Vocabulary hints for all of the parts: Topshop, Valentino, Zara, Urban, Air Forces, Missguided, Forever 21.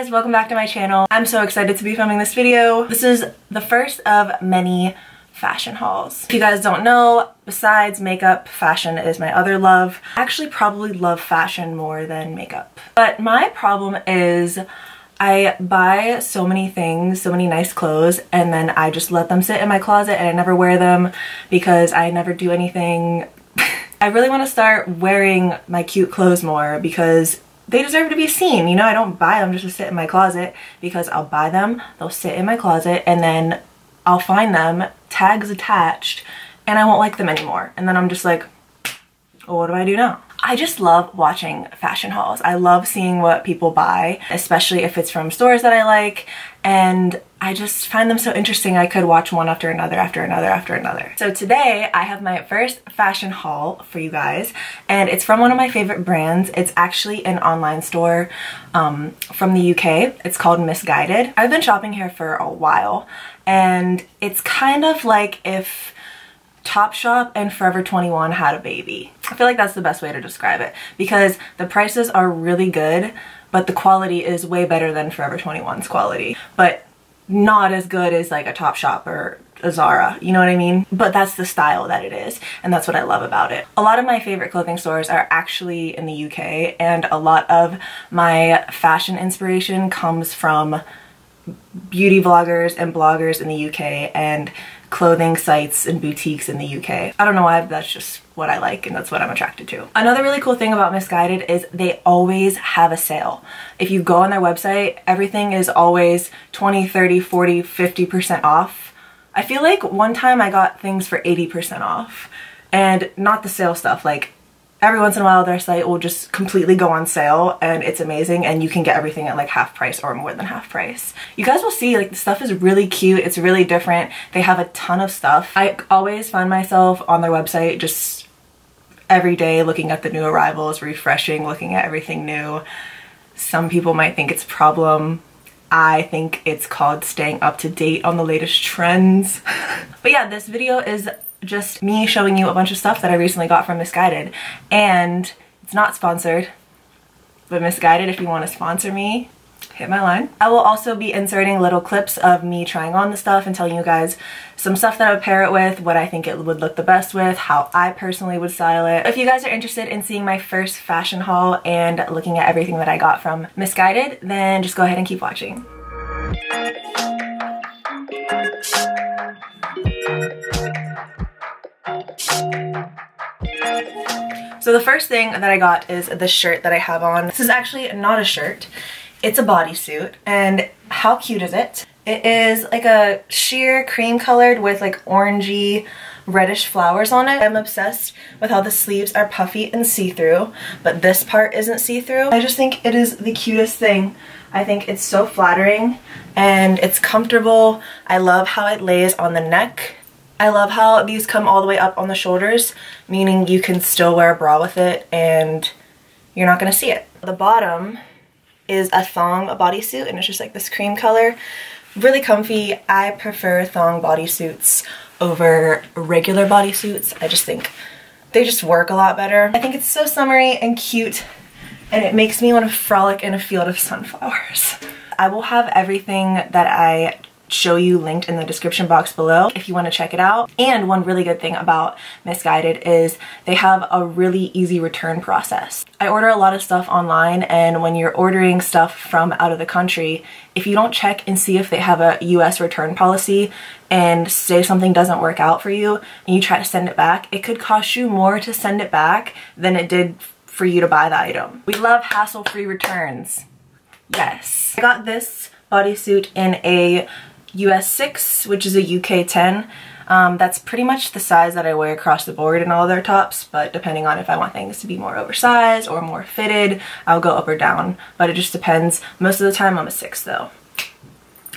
guys, welcome back to my channel. I'm so excited to be filming this video. This is the first of many fashion hauls. If you guys don't know, besides makeup, fashion is my other love. I actually probably love fashion more than makeup. But my problem is I buy so many things, so many nice clothes, and then I just let them sit in my closet and I never wear them because I never do anything. I really want to start wearing my cute clothes more because they deserve to be seen, you know? I don't buy them just to sit in my closet because I'll buy them, they'll sit in my closet, and then I'll find them, tags attached, and I won't like them anymore. And then I'm just like, well, what do I do now? I just love watching fashion hauls. I love seeing what people buy, especially if it's from stores that I like, and I just find them so interesting. I could watch one after another, after another, after another. So today I have my first fashion haul for you guys, and it's from one of my favorite brands. It's actually an online store from the UK. It's called Missguided. I've been shopping here for a while, and it's kind of like if Topshop and Forever 21 had a baby. I feel like that's the best way to describe it because the prices are really good, but the quality is way better than Forever 21's quality, but not as good as like a Topshop or a Zara, you know what I mean? But that's the style that it is, and that's what I love about it. A lot of my favorite clothing stores are actually in the UK, and a lot of my fashion inspiration comes from beauty vloggers and bloggers in the UK and clothing sites and boutiques in the UK. I don't know why, but that's just what I like and that's what I'm attracted to. Another really cool thing about Missguided is they always have a sale. If you go on their website, everything is always 20, 30, 40, 50% off. I feel like one time I got things for 80% off, and not the sale stuff, like every once in a while their site will just completely go on sale and it's amazing, and you can get everything at like half price or more than half price. You guys will see like the stuff is really cute, it's really different, they have a ton of stuff. I always find myself on their website just every day looking at the new arrivals, refreshing, looking at everything new. Some people might think it's a problem. I think it's called staying up to date on the latest trends. But yeah, this video is just me showing you a bunch of stuff that I recently got from Missguided, and it's not sponsored, but Missguided, if you want to sponsor me, hit my line. I will also be inserting little clips of me trying on the stuff and telling you guys some stuff that I would pair it with, what I think it would look the best with, how I personally would style it. If you guys are interested in seeing my first fashion haul and looking at everything that I got from Missguided, then just go ahead and keep watching. So the first thing that I got is the shirt that I have on. This is actually not a shirt, it's a bodysuit, and how cute is it? It is like a sheer cream colored with like orangey reddish flowers on it. I'm obsessed with how the sleeves are puffy and see-through, but this part isn't see-through. I just think it is the cutest thing. I think it's so flattering and it's comfortable. I love how it lays on the neck. I love how these come all the way up on the shoulders, meaning you can still wear a bra with it and you're not gonna see it. The bottom is a thong bodysuit, and it's just like this cream color. Really comfy. I prefer thong bodysuits over regular bodysuits. I just think they just work a lot better. I think it's so summery and cute, and it makes me want to frolic in a field of sunflowers. I will have everything that I show you linked in the description box below if you want to check it out. And one really good thing about Missguided is they have a really easy return process. I order a lot of stuff online, and when you're ordering stuff from out of the country, if you don't check and see if they have a US return policy and say something doesn't work out for you and you try to send it back, it could cost you more to send it back than it did for you to buy the item. We love hassle-free returns. Yes. I got this bodysuit in a US 6, which is a UK 10. That's pretty much the size that I wear across the board in all their tops, but depending on if I want things to be more oversized or more fitted, I'll go up or down, but it just depends. Most of the time I'm a 6 though.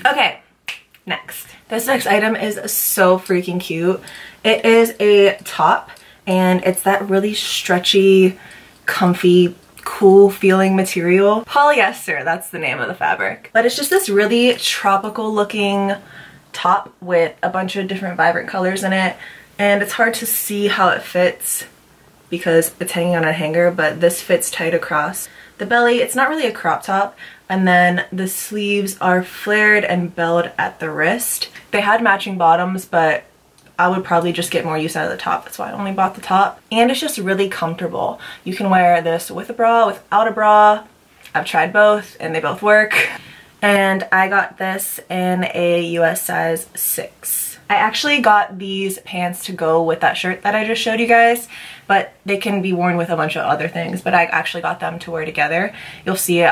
Okay, next. This next item is so freaking cute. It is a top, and it's that really stretchy, comfy, cool feeling material. Polyester, that's the name of the fabric. But it's just this really tropical looking top with a bunch of different vibrant colors in it, and it's hard to see how it fits because it's hanging on a hanger, but this fits tight across the belly. It's not really a crop top, and then the sleeves are flared and belled at the wrist. They had matching bottoms, but I would probably just get more use out of the top. That's why I only bought the top. And it's just really comfortable. You can wear this with a bra, without a bra. I've tried both and they both work. And I got this in a US size 6. I actually got these pants to go with that shirt that I just showed you guys, but they can be worn with a bunch of other things, but I actually got them to wear together. You'll see it,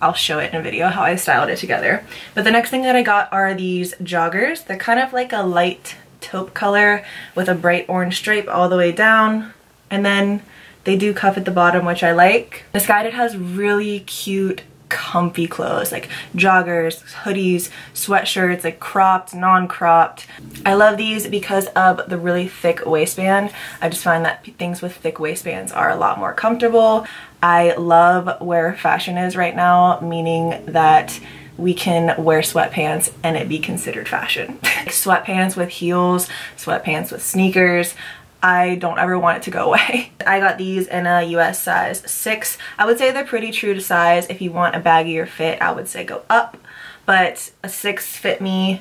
I'll show it in a video how I styled it together. But the next thing that I got are these joggers. They're kind of like a light taupe color with a bright orange stripe all the way down, and then they do cuff at the bottom, which I like. Missguided has really cute comfy clothes like joggers, hoodies, sweatshirts, like cropped, non-cropped. I love these because of the really thick waistband. I just find that things with thick waistbands are a lot more comfortable. I love where fashion is right now, meaning that we can wear sweatpants and it be considered fashion. Sweatpants with heels, sweatpants with sneakers. I don't ever want it to go away. I got these in a US size 6. I would say they're pretty true to size. If you want a baggier fit, I would say go up, but a 6 fit me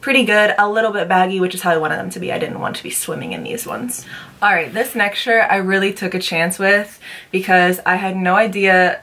pretty good, a little bit baggy, which is how I wanted them to be. I didn't want to be swimming in these ones. All right, this next shirt I really took a chance with because I had no idea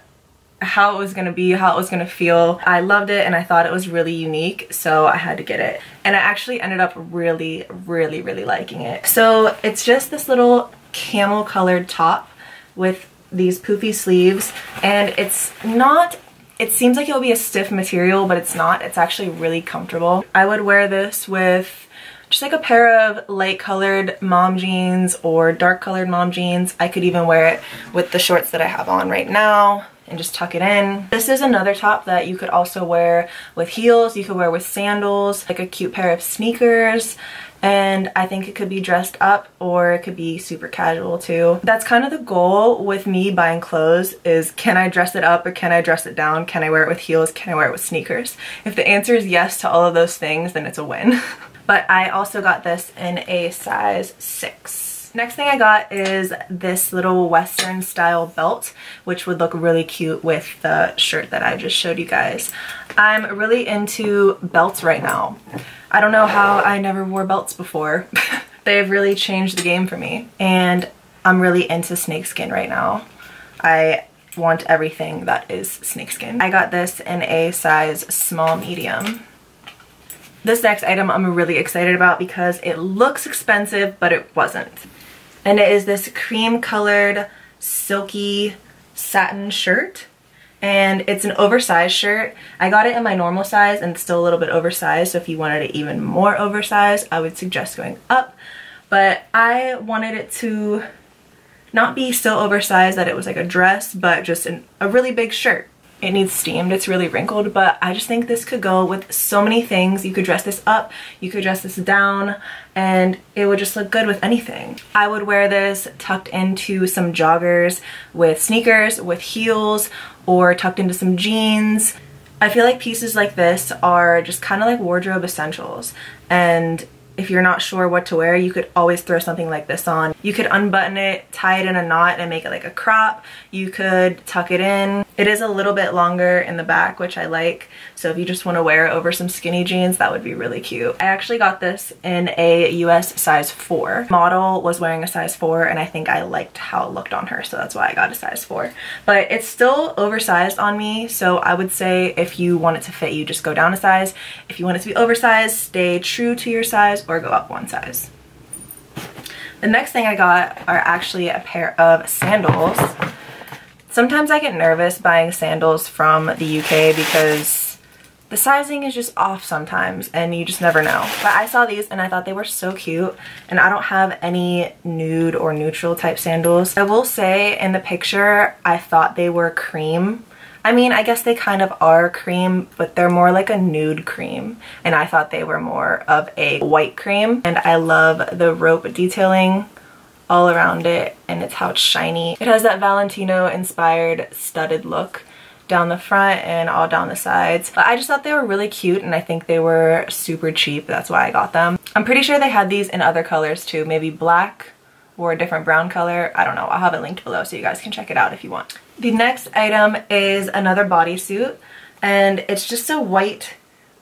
how it was gonna be, how it was gonna feel. I loved it and I thought it was really unique, so I had to get it. And I actually ended up really liking it. So it's just this little camel colored top with these poofy sleeves, and it's not, it seems like it'll be a stiff material, but it's not. It's actually really comfortable. I would wear this with just like a pair of light colored mom jeans or dark colored mom jeans. I could even wear it with the shorts that I have on right now and just tuck it in. This is another top that you could also wear with heels, you could wear with sandals, like a cute pair of sneakers, and I think it could be dressed up or it could be super casual too. That's kind of the goal with me buying clothes is, can I dress it up or can I dress it down? Can I wear it with heels? Can I wear it with sneakers? If the answer is yes to all of those things, then it's a win. But I also got this in a size 6. Next thing I got is this little Western style belt, which would look really cute with the shirt that I just showed you guys. I'm really into belts right now. I don't know how I never wore belts before. They've really changed the game for me. And I'm really into snakeskin right now. I want everything that is snakeskin. I got this in a size small medium. This next item I'm really excited about because it looks expensive, but it wasn't. And it is this cream colored silky satin shirt, and it's an oversized shirt. I got it in my normal size and it's still a little bit oversized, so if you wanted it even more oversized, I would suggest going up. But I wanted it to not be so oversized that it was like a dress, but just a really big shirt. It needs steamed, it's really wrinkled, but I just think this could go with so many things. You could dress this up, you could dress this down, and it would just look good with anything. I would wear this tucked into some joggers with sneakers, with heels, or tucked into some jeans. I feel like pieces like this are just kind of like wardrobe essentials, and if you're not sure what to wear, you could always throw something like this on. You could unbutton it, tie it in a knot, and make it like a crop. You could tuck it in. It is a little bit longer in the back, which I like. So if you just want to wear it over some skinny jeans, that would be really cute. I actually got this in a US size 4. Model was wearing a size 4, and I think I liked how it looked on her, so that's why I got a size 4. But it's still oversized on me, so I would say if you want it to fit you, just go down a size. If you want it to be oversized, stay true to your size or go up one size. The next thing I got are actually a pair of sandals. Sometimes I get nervous buying sandals from the UK because the sizing is just off sometimes and you just never know. But I saw these and I thought they were so cute, and I don't have any nude or neutral type sandals. I will say in the picture I thought they were cream. I mean, I guess they kind of are cream, but they're more like a nude cream, and I thought they were more of a white cream. And I love the rope detailing all around it, and it's how it's shiny. It has that Valentino inspired studded look down the front and all down the sides. But I just thought they were really cute, and I think they were super cheap. That's why I got them. I'm pretty sure they had these in other colors too, maybe black or a different brown color. I don't know. I'll have it linked below so you guys can check it out if you want. The next item is another bodysuit. and it's just a white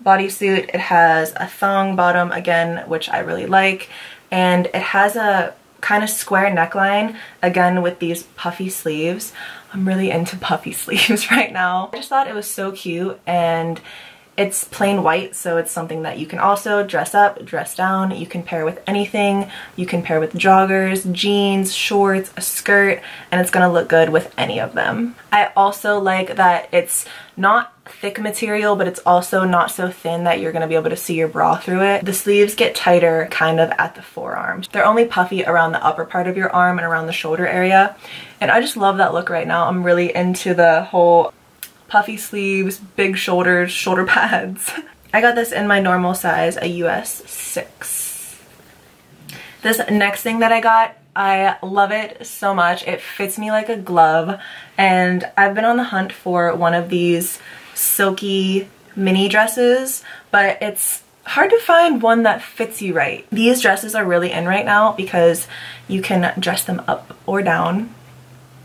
bodysuit. It has a thong bottom again, which I really like, and it has a kind of square neckline again with these puffy sleeves. I'm really into puffy sleeves right now. I just thought it was so cute, and it's plain white, so it's something that you can also dress up, dress down, you can pair with anything. You can pair with joggers, jeans, shorts, a skirt, and it's gonna look good with any of them. I also like that it's not thick material, but it's also not so thin that you're gonna be able to see your bra through it. The sleeves get tighter kind of at the forearms. They're only puffy around the upper part of your arm and around the shoulder area, and I just love that look right now. I'm really into the whole puffy sleeves, big shoulders, shoulder pads. I got this in my normal size, a US 6. This next thing that I got, I love it so much. It fits me like a glove, and I've been on the hunt for one of these silky mini dresses, but it's hard to find one that fits you right. These dresses are really in right now because you can dress them up or down,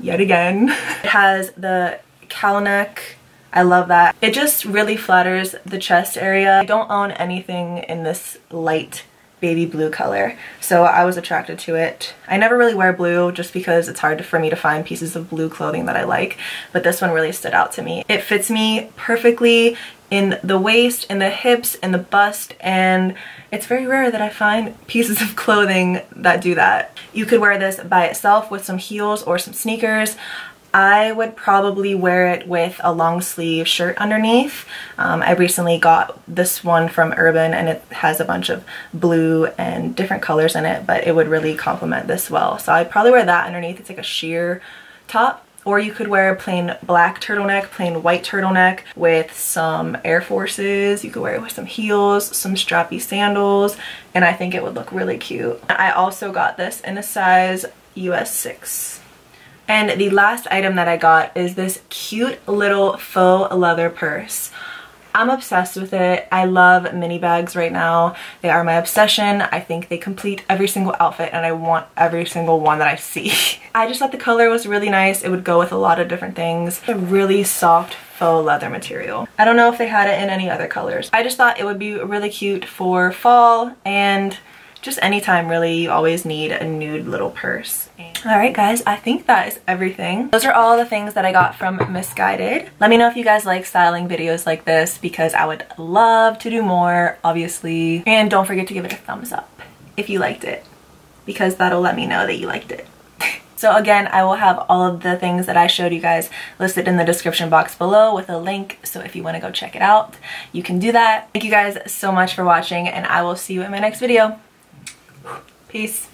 yet again. It has the cowl neck. I love that. It just really flatters the chest area. I don't own anything in this light baby blue color, so I was attracted to it. I never really wear blue just because it's hard for me to find pieces of blue clothing that I like, but this one really stood out to me. It fits me perfectly in the waist, in the hips, in the bust, and it's very rare that I find pieces of clothing that do that. You could wear this by itself with some heels or some sneakers. I would probably wear it with a long sleeve shirt underneath. I recently got this one from Urban, and it has a bunch of blue and different colors in it, but it would really complement this well. So I'd probably wear that underneath. It's like a sheer top, or you could wear a plain black turtleneck, plain white turtleneck with some Air Forces. You could wear it with some heels, some strappy sandals, and I think it would look really cute. I also got this in a size US 6. And the last item that I got is this cute little faux leather purse. I'm obsessed with it. I love mini bags right now. They are my obsession. I think they complete every single outfit, and I want every single one that I see. I just thought the color was really nice. It would go with a lot of different things. A really soft faux leather material. I don't know if they had it in any other colors. I just thought it would be really cute for fall, and just anytime really. You always need a nude little purse. Alright guys, I think that is everything. Those are all the things that I got from Missguided. Let me know if you guys like styling videos like this, because I would love to do more, obviously. And don't forget to give it a thumbs up if you liked it, because that'll let me know that you liked it. So again, I will have all of the things that I showed you guys listed in the description box below with a link, so if you want to go check it out, you can do that. Thank you guys so much for watching, and I will see you in my next video. Peace.